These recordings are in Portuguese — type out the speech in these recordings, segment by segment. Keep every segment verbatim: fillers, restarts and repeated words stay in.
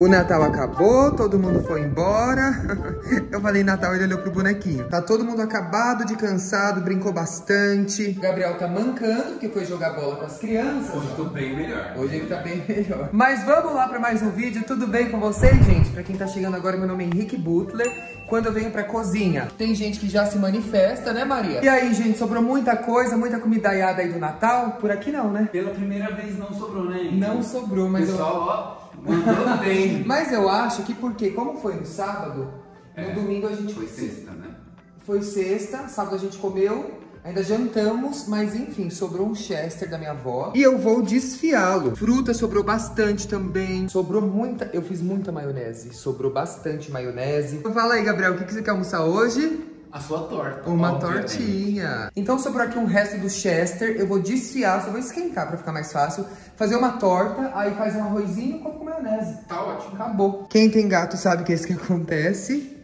O Natal acabou, todo mundo foi embora. Eu falei Natal, ele olhou pro bonequinho. Tá todo mundo acabado de cansado, brincou bastante. O Gabriel tá mancando, porque foi jogar bola com as crianças. Hoje tô bem melhor. Hoje ele tá bem melhor. Mas vamos lá pra mais um vídeo. Tudo bem com vocês, gente? Pra quem tá chegando agora, meu nome é Henrique Buttler. Quando eu venho pra cozinha, tem gente que já se manifesta, né, Maria? E aí, gente, sobrou muita coisa, muita comidaiada aí do Natal? Por aqui não, né? Pela primeira vez não sobrou, né, gente? Não sobrou, mas pessoal, eu... Pessoal, ó... Mandou bem. Mas eu acho que porque, como foi no sábado, é, no domingo a gente... Foi sexta, né? Foi sexta, sábado a gente comeu, ainda jantamos, mas enfim, sobrou um Chester da minha avó. E eu vou desfiá-lo. Fruta sobrou bastante também. Sobrou muita... Eu fiz muita maionese. Sobrou bastante maionese. Então fala aí, Gabriel, o que você quer almoçar hoje? A sua torta. Uma obviamente. Tortinha. Então sobrou aqui um resto do Chester. Eu vou desfiar, só vou esquentar pra ficar mais fácil. Fazer uma torta, aí faz um arrozinho com maionese. Tá ótimo. Acabou. Quem tem gato sabe que é isso que acontece.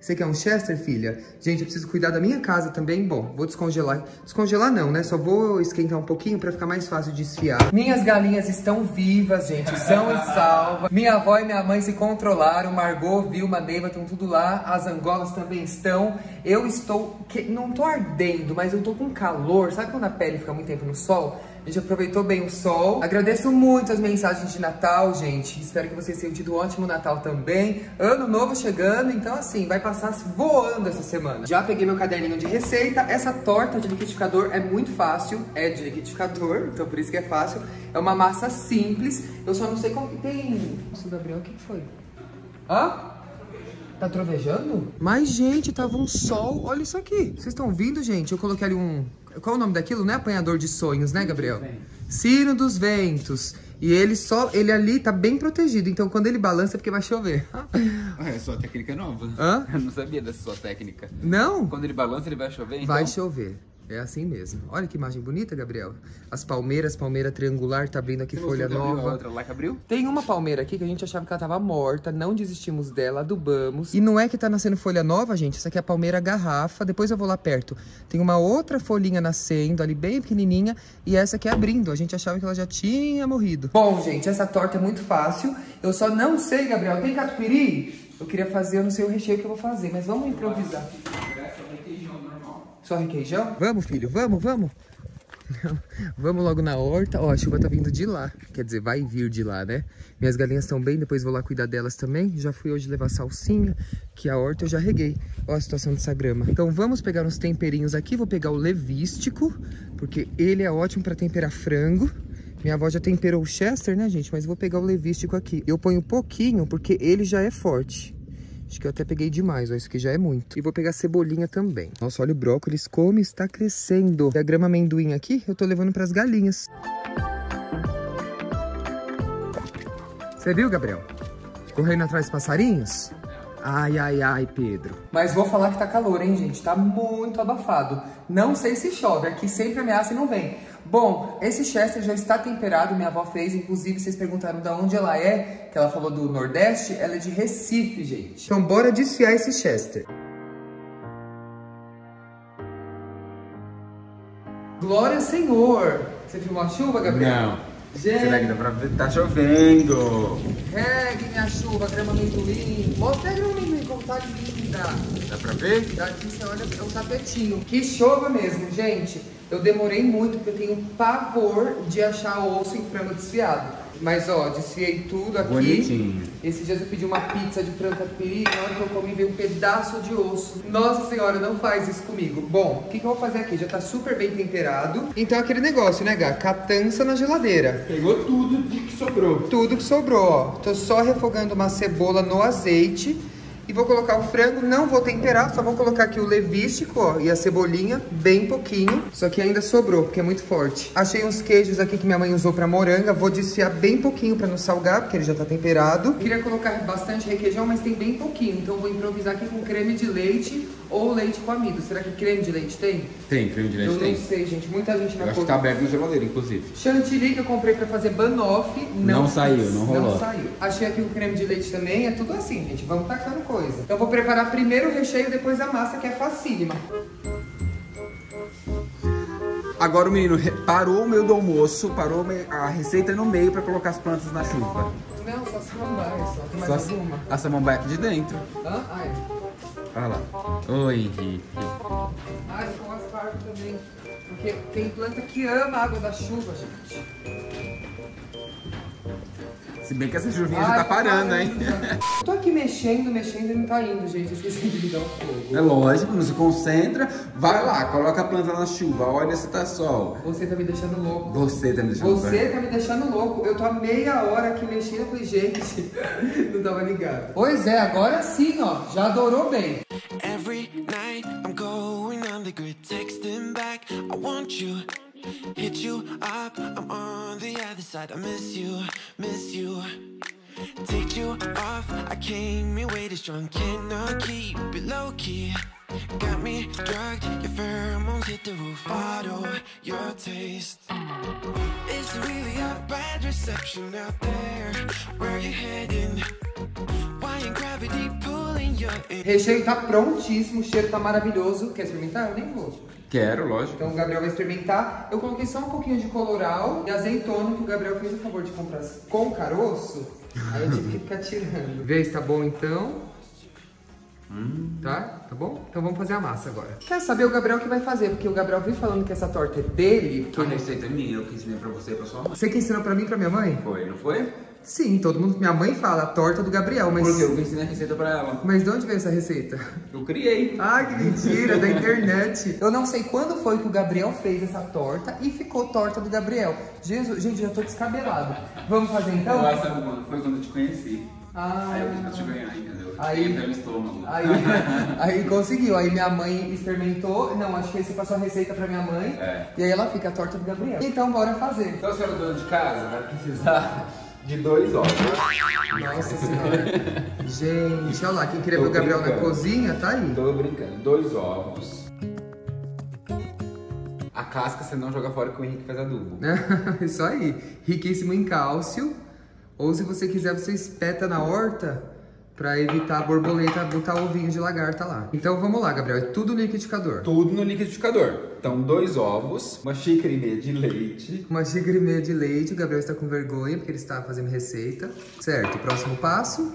Você quer um Chester, filha? Gente, eu preciso cuidar da minha casa também. Bom, vou descongelar. Descongelar não, né? Só vou esquentar um pouquinho pra ficar mais fácil de desfiar. Minhas galinhas estão vivas, gente. São e salvas. Minha avó e minha mãe se controlaram. Margot, Vilma, Neiva, estão tudo lá. As angolas também estão. Eu estou... Não tô ardendo, mas eu tô com calor. Sabe quando a pele fica muito tempo no sol? A gente aproveitou bem o sol. Agradeço muito as mensagens de Natal, gente. Espero que vocês tenham tido um ótimo Natal também. Ano novo chegando, então assim, vai passar voando essa semana. Já peguei meu caderninho de receita. Essa torta de liquidificador é muito fácil. É de liquidificador, então por isso que é fácil. É uma massa simples. Eu só não sei como que tem... Nossa, Gabriel, o que foi? Hã? Tá trovejando? Mas, gente, tava um sol. Olha isso aqui. Vocês estão ouvindo, gente? Eu coloquei ali um... Qual é o nome daquilo? Não é apanhador de sonhos, né, Gabriel? Sino dos ventos. E ele só... Ele ali tá bem protegido. Então, quando ele balança, é porque vai chover. É sua técnica nova. Hã? Eu não sabia dessa sua técnica. Não? Quando ele balança, ele vai chover, então? Vai chover. É assim mesmo. Olha que imagem bonita, Gabriel. As palmeiras, palmeira triangular, tá abrindo aqui. Você folha nova. A outra lá que abriu? Tem uma palmeira aqui que a gente achava que ela tava morta, não desistimos dela, adubamos. E não é que tá nascendo folha nova, gente, essa aqui é a palmeira garrafa, depois eu vou lá perto. Tem uma outra folhinha nascendo ali, bem pequenininha, e essa aqui abrindo. A gente achava que ela já tinha morrido. Bom, gente, essa torta é muito fácil. Eu só não sei, Gabriel, tem catupiry? Eu queria fazer, eu não sei o recheio que eu vou fazer, mas vamos improvisar. Só requeijão? Vamos, filho, vamos, vamos. Vamos logo na horta. Ó, a chuva tá vindo de lá. Quer dizer, vai vir de lá, né? Minhas galinhas estão bem, depois vou lá cuidar delas também. Já fui hoje levar salsinha, que a horta eu já reguei. Ó a situação dessa grama. Então vamos pegar uns temperinhos aqui. Vou pegar o levístico, porque ele é ótimo pra temperar frango. Minha avó já temperou o Chester, né, gente? Mas vou pegar o levístico aqui. Eu ponho pouquinho, porque ele já é forte. Acho que eu até peguei demais, ó, isso aqui já é muito. E vou pegar cebolinha também. Nossa, olha o brócolis como está crescendo. Da grama amendoim aqui, eu tô levando pras galinhas. Você viu, Gabriel? Correndo atrás dos passarinhos? Ai, ai, ai, Pedro. Mas vou falar que tá calor, hein, gente? Tá muito abafado. Não sei se chove, aqui sempre ameaça e não vem. Bom, esse Chester já está temperado, minha avó fez. Inclusive, vocês perguntaram de onde ela é, que ela falou do Nordeste. Ela é de Recife, gente. Então, bora desfiar esse Chester. Glória ao Senhor! Você filmou a chuva, Gabriel? Não. Gente. Será que dá pra ver? Tá chovendo! Regue minha chuva, grama amendoim! Mostra a grama amendoim como tá linda! Dá pra ver? Daqui você olha o tapetinho. Que chova mesmo, gente! Eu demorei muito porque eu tenho pavor de achar osso em frango desfiado. Mas ó, desfiei tudo aqui. Bonitinho. Esses dias eu pedi uma pizza de frango catupiry e na hora que eu comi veio um pedaço de osso. Nossa Senhora, não faz isso comigo. Bom, o que, que eu vou fazer aqui? Já tá super bem temperado. Então é aquele negócio, né, Gá? Catança na geladeira. Pegou tudo de que sobrou. Tudo que sobrou, ó. Tô só refogando uma cebola no azeite. E vou colocar o frango, não vou temperar, só vou colocar aqui o levístico, ó, e a cebolinha, bem pouquinho. Só que ainda sobrou, porque é muito forte. Achei uns queijos aqui que minha mãe usou pra moranga, vou desfiar bem pouquinho pra não salgar, porque ele já tá temperado. Queria colocar bastante requeijão, mas tem bem pouquinho, então vou improvisar aqui com creme de leite ou leite com amido. Será que creme de leite tem? Tem, creme de leite eu tem. Eu não sei, gente, muita gente na eu acho que tá aberto na geladeira, inclusive. Chantilly que eu comprei pra fazer banoffee, não, não saiu, não rolou. Não saiu. Achei aqui o creme de leite também, é tudo assim, gente, vamos tacar no corpo. Coisa. Então, eu vou preparar primeiro o recheio, depois a massa, que é facílima. Agora o menino parou o meio do almoço, parou a receita no meio para colocar as plantas na chuva. Não, só se não vai, só. Só mais alguma? A samambaia de dentro. Hã? Ah, é. Olha lá. Oi, Henrique. Ah, ficou umas parvas também. Porque tem planta que ama a água da chuva, gente. Se bem que essa chuvinha ah, já tá parando, parando, hein? Tô aqui mexendo, mexendo e não tá indo, gente. Eu esqueci de ligar o fogo. É lógico, não se concentra. Vai lá, coloca a planta na chuva. Olha se tá sol. Você tá me deixando louco. Você tá me deixando louco. Você pra... tá me deixando louco. Eu tô há meia hora aqui mexendo e falei, gente, não tava ligado. Pois é, agora sim, ó. Já adorou bem. Every night I'm going on the grid, texting back. I want you. Hit you up, I'm on the other side. I miss you, miss you. Take you off, I came your way too strong. Cannot keep it low key. Got me drugged, your pheromones hit the roof. Auto, your taste. It's really a bad reception out there. Where you heading? Why ain't gravity pulling you in? Recheio tá prontíssimo, o cheiro tá maravilhoso. Quer experimentar? Eu nem vou. Quero, lógico. Então o Gabriel vai experimentar. Eu coloquei só um pouquinho de coloral e azeitona que o Gabriel fez o favor de comprar com caroço. Aí eu tive que ficar tirando. Vê se tá bom então. Hum. Tá? Tá bom? Então vamos fazer a massa agora. Quer saber o Gabriel que vai fazer, porque o Gabriel veio falando que essa torta é dele. Que... A receita é minha, eu que ensinei pra você e pra sua mãe. Você que ensinou pra mim e pra minha mãe? Foi, não foi? Sim, todo mundo... Minha mãe fala a torta do Gabriel, mas... Porque eu ensinei a receita pra ela. Mas de onde veio essa receita? Eu criei. Ah, que mentira, da internet. Eu não sei quando foi que o Gabriel fez essa torta e ficou torta do Gabriel. Jesus, gente, já tô descabelado. Vamos fazer então? Nossa, mano, foi quando eu te conheci. Ah. Aí eu quis pra te ganhar, entendeu? Aí... Aí, estômago. aí, aí conseguiu. Aí minha mãe experimentou. Não, acho que você passou a receita pra minha mãe. É. E aí ela fica a torta do Gabriel. Então, bora fazer. Então, a senhora dona de casa vai precisar... De dois ovos. Nossa senhora. Gente, olha lá, quem queria ver o Gabriel na cozinha, tá aí. Tô brincando. Dois ovos. A casca você não joga fora que o Henrique faz adubo. Isso aí. Riquíssimo em cálcio. Ou se você quiser, você espeta na horta pra evitar a borboleta botar ovinho de lagarta lá. Então vamos lá, Gabriel. É tudo no liquidificador. Tudo no liquidificador. Então, dois ovos, uma xícara e meia de leite. Uma xícara e meia de leite. O Gabriel está com vergonha, porque ele está fazendo receita. Certo, próximo passo.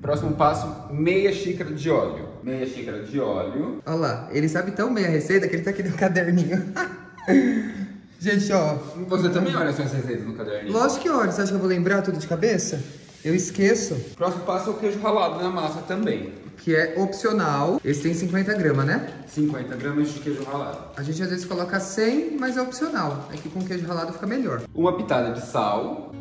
Próximo passo, meia xícara de óleo. Meia xícara de óleo. Olha lá, ele sabe tão bem a receita que ele está aqui no caderninho. Gente, ó... Você também olha as suas receitas no caderninho? Lógico que olha. Você acha que eu vou lembrar tudo de cabeça? Eu esqueço. Próximo passo é o queijo ralado na massa também. Que é opcional. Esse tem cinquenta gramas, né? cinquenta gramas de queijo ralado. A gente às vezes coloca cem, mas é opcional. É que com queijo ralado fica melhor. Uma pitada de sal.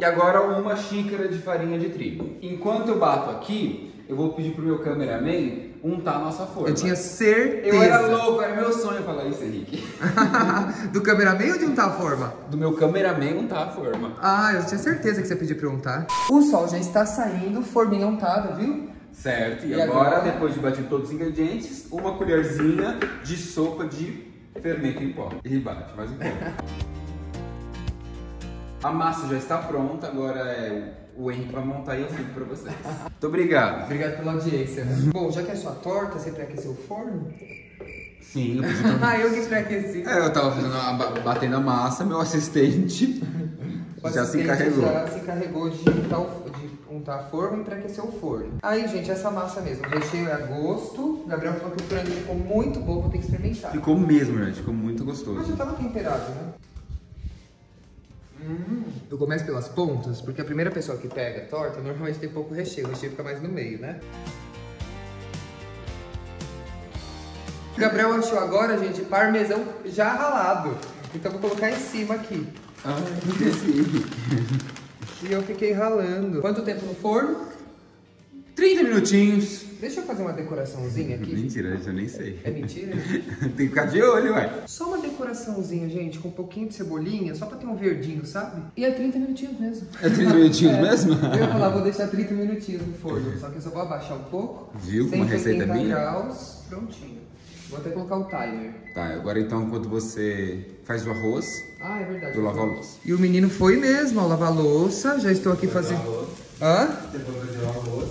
E agora uma xícara de farinha de trigo. Enquanto eu bato aqui, eu vou pedir pro meu cameraman untar a nossa forma. Eu tinha certeza. Eu era louco, era meu sonho falar isso, Henrique. Do cameraman ou de untar a forma? Do meu cameraman untar a forma. Ah, eu tinha certeza que você pediu pra untar. O sol já está saindo, forminha untada, viu? Certo, e, e agora, agora, depois de bater todos os ingredientes, uma colherzinha de sopa de fermento em pó. E bate mais um pouco. A massa já está pronta, agora é... O Henrique vai montar e eu fico pra vocês. Muito obrigado. Obrigado pela audiência. Bom, já que é sua torta, você pré-aqueceu o forno? Sim. Eu ah, eu que pré-aqueci. É, eu tava fazendo a, batendo a massa, meu assistente o já assistente se encarregou. Já se encarregou de untar, o, de untar a forma e pré-aquecer o forno. Aí, gente, essa massa mesmo. O recheio é a gosto. O Gabriel falou que o frango ficou muito bom, vou ter que experimentar. Ficou mesmo, gente. Ficou muito gostoso. Mas já tava temperado, né? Hum. Eu começo pelas pontas, porque a primeira pessoa que pega a torta normalmente tem pouco recheio, o recheio fica mais no meio, né? O Gabriel achou agora, gente, parmesão já ralado. Então vou colocar em cima aqui. Ah, esqueci. E eu fiquei ralando. Quanto tempo no forno? trinta minutinhos. Deixa eu fazer uma decoraçãozinha aqui. Mentira, eu nem sei. É mentira? Tem que ficar de olho, ué. Só uma decoraçãozinha, gente, com um pouquinho de cebolinha, só pra ter um verdinho, sabe? E é trinta minutinhos mesmo. É trinta minutinhos é. mesmo? Eu ia falar, vou deixar trinta minutinhos no forno, só que eu só vou abaixar um pouco. Viu? Com uma receita minha? cem graus, prontinho. Vou até colocar o timer. Tá, agora então, enquanto você faz o arroz... Ah, é verdade. Eu lavo a louça. E o menino foi mesmo, ó, lavar a louça. Já estou aqui fazendo... Hã?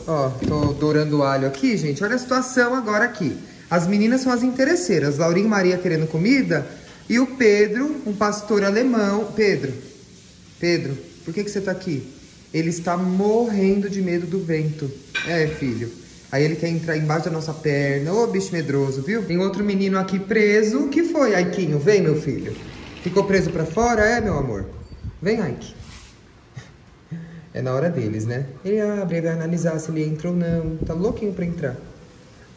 Ó, tô dourando o alho aqui, gente. Olha a situação agora aqui. As meninas são as interesseiras. Laurinha e Maria querendo comida. E o Pedro, um pastor alemão. Pedro. Pedro. Por que que você tá aqui? Ele está morrendo de medo do vento. É, filho. Aí ele quer entrar embaixo da nossa perna. Ô, bicho medroso, viu? Tem outro menino aqui preso. O que foi, Aiquinho? Vem, meu filho. Ficou preso pra fora? É, meu amor? Vem, Aiquinho. É na hora deles, né? Ele abre, ele vai analisar se ele entra ou não. Tá louquinho pra entrar.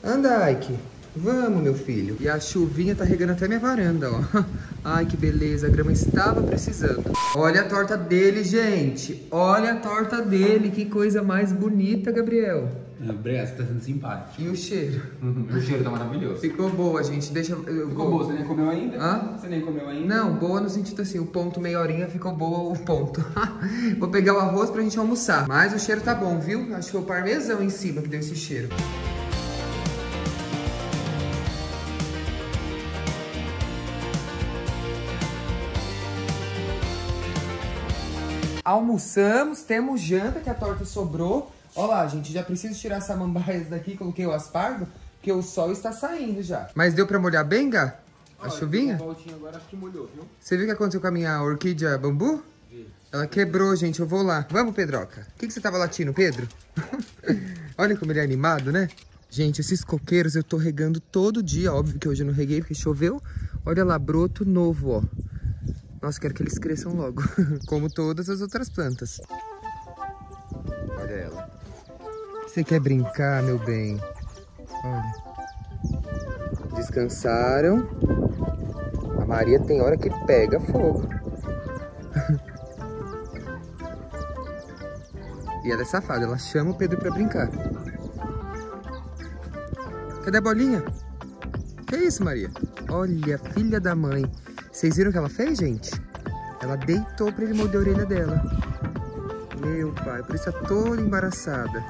Anda, Aiquinho. Vamos, meu filho. E a chuvinha tá regando até minha varanda, ó. Ai, que beleza. A grama estava precisando. Olha a torta dele, gente. Olha a torta dele. Que coisa mais bonita, Gabriel. Gabriel, você tá sendo simpático. E o cheiro? Uhum. O cheiro tá maravilhoso. Ficou boa, gente. Deixa... Eu... Ficou boa. Você nem comeu ainda? Hã? Você nem comeu ainda? Não, boa no sentido assim. O ponto meia horinha ficou boa o ponto. Vou pegar o arroz pra gente almoçar. Mas o cheiro tá bom, viu? Acho que foi o parmesão em cima que deu esse cheiro. Almoçamos, temos janta, que a torta sobrou. Olha lá, gente, já preciso tirar essa samambaias daqui, coloquei o aspargo, porque o sol está saindo já. Mas deu pra molhar bem, Gá? A chuvinha? Agora, acho que molhou, viu? Você viu o que aconteceu com a minha orquídea bambu? Vi. Ela quebrou, gente, eu vou lá. Vamos, Pedroca. O que, que você tava latindo, Pedro? Olha como ele é animado, né? Gente, esses coqueiros eu tô regando todo dia. Óbvio que hoje eu não reguei, porque choveu. Olha lá, broto novo, ó. Nossa, quero que eles cresçam logo, como todas as outras plantas. Olha ela. Você quer brincar, meu bem? Olha. Descansaram. A Maria tem hora que pega fogo. E ela é safada, ela chama o Pedro pra brincar. Cadê a bolinha? Que isso, Maria? Olha, filha da mãe. Vocês viram o que ela fez, gente? Ela deitou pra ele morder a orelha dela. Meu pai, por isso tá toda embaraçada.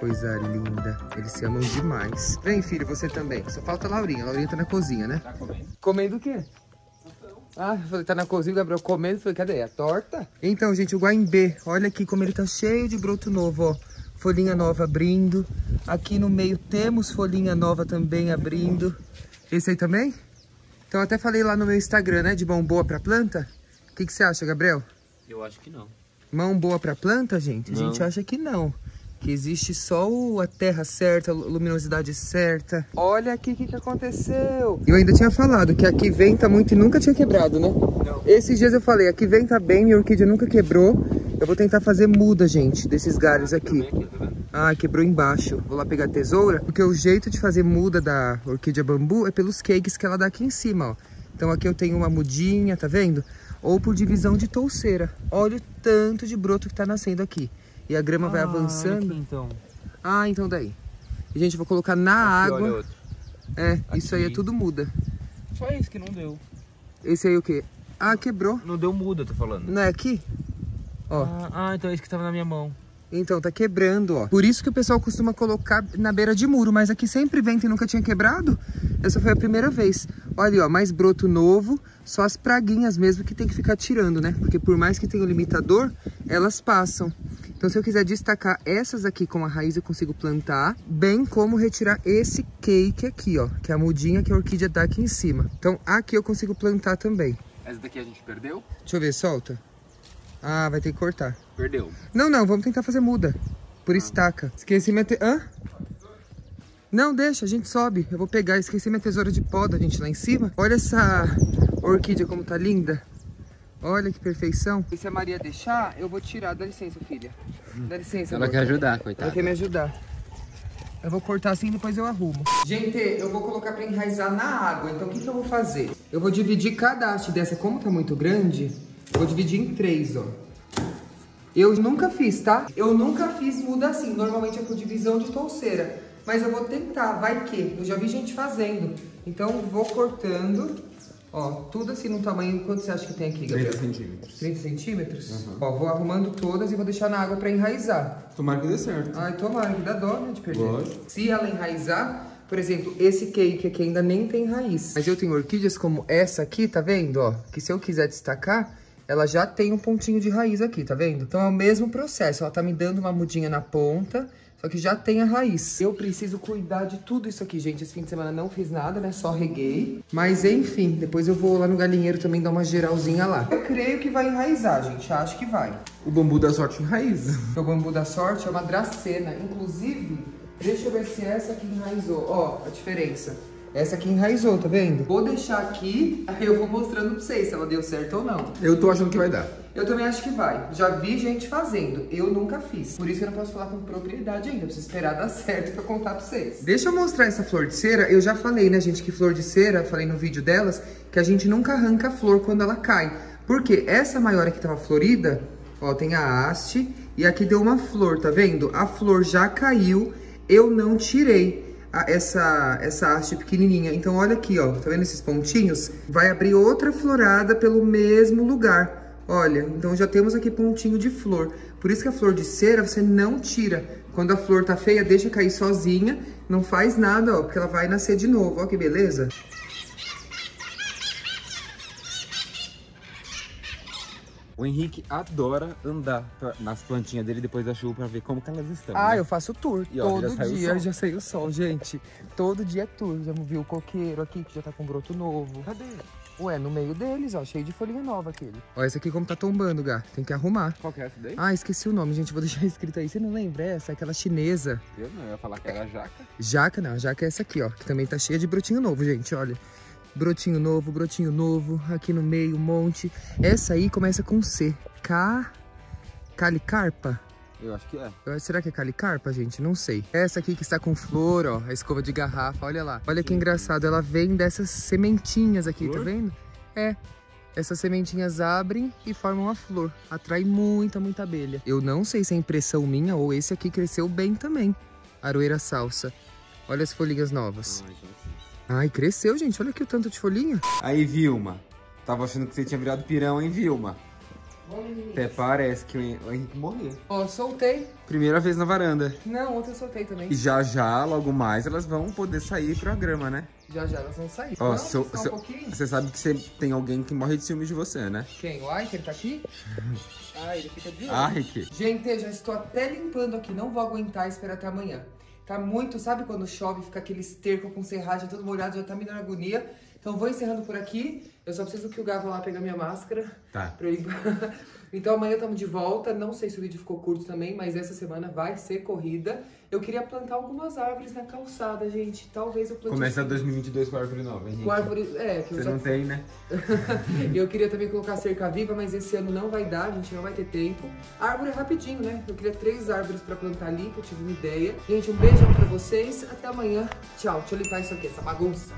Coisa linda. Eles se amam demais. Vem, filho, você também. Só falta a Laurinha. A Laurinha tá na cozinha, né? Tá comendo. Comendo o quê? Então. Ah, eu falei, tá na cozinha, o Gabriel comendo. Eu falei, cadê? A torta? Então, gente, o guaimbê. Olha aqui como ele tá cheio de broto novo, ó. Folhinha nova abrindo. Aqui no meio temos folhinha nova também abrindo. Esse aí também? Então, eu até falei lá no meu Instagram, né? De mão boa pra planta. O que, que você acha, Gabriel? Eu acho que não. Mão boa pra planta, gente? Não. A gente acha que não. Que existe só a terra certa, a luminosidade certa. Olha aqui o que, que aconteceu. Eu ainda tinha falado que aqui venta muito e nunca tinha quebrado, né? Não. Esses dias eu falei, aqui venta bem, minha orquídea nunca quebrou. Eu vou tentar fazer muda, gente, desses galhos aqui. Ah, quebrou embaixo. Vou lá pegar a tesoura, porque o jeito de fazer muda da orquídea bambu é pelos cakes que ela dá aqui em cima, ó. Então aqui eu tenho uma mudinha, tá vendo? Ou por divisão de touceira. Olha o tanto de broto que tá nascendo aqui. E a grama ah, vai avançando. Aqui, então. Ah, então daí. Gente, eu vou colocar na aqui, água. Olha outro. É, aqui. Isso aí é tudo muda. Só esse que não deu. Esse aí o quê? Ah, quebrou. Não deu muda, eu tô falando. Não é aqui? Ó. Ah, ah, então é esse que tava na minha mão. Então, tá quebrando, ó. Por isso que o pessoal costuma colocar na beira de muro. Mas aqui sempre venta e nunca tinha quebrado. Essa foi a primeira vez. Olha, ó, mais broto novo. Só as praguinhas mesmo que tem que ficar tirando, né? Porque por mais que tenha o limitador, elas passam. Então, se eu quiser destacar essas aqui com a raiz, eu consigo plantar. Bem como retirar esse cake aqui, ó. Que é a mudinha que a orquídea dá aqui em cima. Então, aqui eu consigo plantar também. Essa daqui a gente perdeu? Deixa eu ver, solta. Ah, vai ter que cortar. Perdeu. Não, não, vamos tentar fazer muda. Por ah, estaca. Esqueci minha te... Hã? Não, deixa, a gente sobe. Eu vou pegar, esqueci minha tesoura de poda, gente, lá em cima. Olha essa orquídea como tá linda. Olha que perfeição. E se a Maria deixar, eu vou tirar. Dá licença, filha. Dá licença. Ela quer ajudar, coitada. Ela quer me ajudar. Eu vou cortar assim e depois eu arrumo. Gente, eu vou colocar pra enraizar na água. Então, o que que eu vou fazer? Eu vou dividir cada haste dessa. Como tá muito grande, eu vou dividir em três, ó. Eu nunca fiz, tá? Eu nunca fiz muda assim. Normalmente é por divisão de touceira. Mas eu vou tentar, vai que. Eu já vi gente fazendo. Então, vou cortando. Ó, tudo assim no tamanho. Quanto você acha que tem aqui, Gabriel? trinta centímetros. trinta centímetros? Uhum. Ó, vou arrumando todas e vou deixar na água pra enraizar. Tomara que dê certo. Ai, tomara, que dá dó, né, de perder. Lógico. Se ela enraizar, por exemplo, esse cake aqui ainda nem tem raiz. Mas eu tenho orquídeas como essa aqui, tá vendo, ó? Que se eu quiser destacar, ela já tem um pontinho de raiz aqui, tá vendo? Então, é o mesmo processo. Ela tá me dando uma mudinha na ponta, só que já tem a raiz. Eu preciso cuidar de tudo isso aqui, gente. Esse fim de semana não fiz nada, né? Só reguei. Mas, enfim, depois eu vou lá no galinheiro também dar uma geralzinha lá. Eu creio que vai enraizar, gente. Acho que vai. O bambu da sorte enraiza. O bambu da sorte é uma dracena. Inclusive, deixa eu ver se essa aqui enraizou. Ó, a diferença. Essa aqui enraizou, tá vendo? Vou deixar aqui, aí eu vou mostrando pra vocês se ela deu certo ou não. Eu tô achando que vai dar. Eu também acho que vai. Já vi gente fazendo, eu nunca fiz. Por isso que eu não posso falar com propriedade ainda, eu preciso esperar dar certo pra contar pra vocês. Deixa eu mostrar essa flor de cera. Eu já falei, né, gente, que flor de cera, falei no vídeo delas, que a gente nunca arranca a flor quando ela cai. Porque essa maior aqui tava florida, ó, tem a haste, e aqui deu uma flor, tá vendo? A flor já caiu, eu não tirei essa, essa haste pequenininha. Então, olha aqui, ó. Tá vendo esses pontinhos? Vai abrir outra florada pelo mesmo lugar. Olha, então já temos aqui pontinho de flor. Por isso que a flor de cera você não tira. Quando a flor tá feia, deixa cair sozinha. Não faz nada, ó, porque ela vai nascer de novo. Ó que beleza. O Henrique adora andar pra, nas plantinhas dele depois da chuva pra ver como que elas estão. Ah, né? Eu faço tour. E todo ó, já dia já saiu o sol, gente. Todo dia é tour. Já vi o coqueiro aqui que já tá com broto novo. Cadê? Ué, no meio deles, ó, cheio de folhinha nova aquele. Ó, esse aqui como tá tombando, Gá. Tem que arrumar. Qual que é essa daí? Ah, esqueci o nome, gente. Vou deixar escrito aí. Você não lembra essa? Aquela chinesa. Eu não, eu ia falar que era jaca. Jaca não, a jaca é essa aqui, ó. Que também tá cheia de brotinho novo, gente, olha. Brotinho novo, brotinho novo, aqui no meio, um monte. Essa aí começa com C. Ca... Calicarpa? Eu acho que é. Será que é calicarpa, gente? Não sei. Essa aqui que está com flor, ó, a escova de garrafa, olha lá. Olha que engraçado, ela vem dessas sementinhas aqui, flor? Tá vendo? É. Essas sementinhas abrem e formam a flor. Atrai muita, muita abelha. Eu não sei se é impressão minha ou esse aqui cresceu bem também. Aroeira salsa. Olha as folhinhas novas. Ai, gente. Ai, cresceu, gente. Olha aqui o tanto de folhinha. Aí, Vilma. Tava achando que você tinha virado pirão, hein, Vilma? Oi. Até parece que o Henrique morreu. Ó, oh, soltei. Primeira vez na varanda. Não, ontem eu soltei também. E já, já, logo mais, elas vão poder sair pra grama, né? Já, já, elas vão sair. Ó, oh, so, so, um você sabe que você tem alguém que morre de ciúme de você, né? Quem? O Aiquinho tá aqui? Ah, ele fica de olho. Aiquinho. Gente, eu já estou até limpando aqui. Não vou aguentar esperar até amanhã. Tá muito, sabe quando chove, fica aquele esterco com serragem todo molhado, já tá me dando agonia. Então vou encerrando por aqui. Eu só preciso que o Gá vá lá pegar minha máscara. Tá. Pra eu ir... Então amanhã estamos de volta. Não sei se o vídeo ficou curto também, mas essa semana vai ser corrida. Eu queria plantar algumas árvores na calçada, gente. Talvez eu plante... Começa assim. dois mil e vinte e dois com a árvore nova, hein? Com a árvore... É, que você eu já... não tem, né? Eu queria também colocar cerca viva, mas esse ano não vai dar, a gente não vai ter tempo. A árvore é rapidinho, né? Eu queria três árvores pra plantar ali, que eu tive uma ideia. Gente, um beijão pra vocês. Até amanhã. Tchau. Deixa eu limpar isso aqui, essa bagunça.